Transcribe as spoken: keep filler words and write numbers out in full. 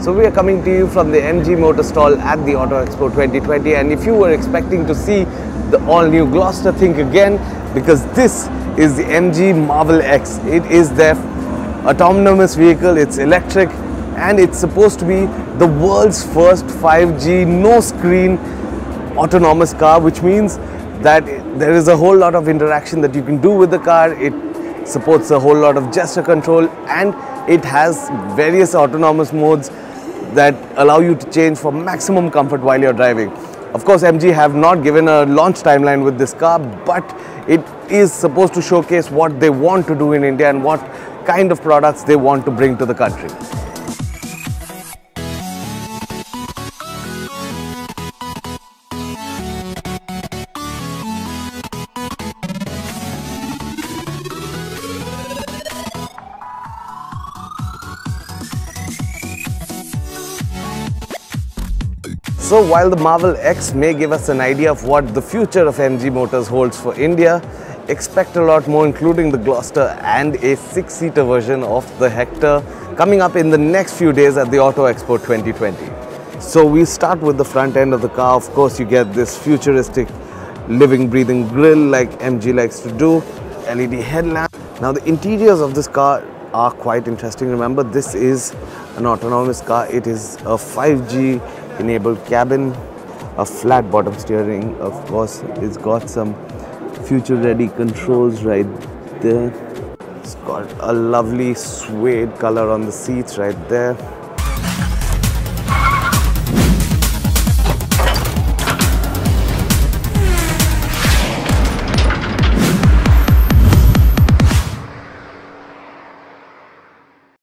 So we are coming to you from the M G Motor stall at the Auto Expo twenty twenty, and if you were expecting to see the all-new Gloster, think again, because this is the M G Marvel X. It is their autonomous vehicle, it's electric, and it's supposed to be the world's first five G no-screen autonomous car, which means that there is a whole lot of interaction that you can do with the car. It supports a whole lot of gesture control, and it has various autonomous modes that allow you to change for maximum comfort while you're driving. Of course, M G have not given a launch timeline with this car, but it is supposed to showcase what they want to do in India and what kind of products they want to bring to the country. So while the Marvel X may give us an idea of what the future of M G Motors holds for India, expect a lot more, including the Gloster and a six-seater version of the Hector coming up in the next few days at the Auto Expo twenty twenty. So we start with the front end of the car. Of course, you get this futuristic living, breathing grille like M G likes to do, L E D headlamp. Now the interiors of this car are quite interesting. Remember, this is an autonomous car. It is a five G enabled cabin, a flat bottom steering. Of course, it's got some future ready controls right there. It's got a lovely suede color on the seats right there.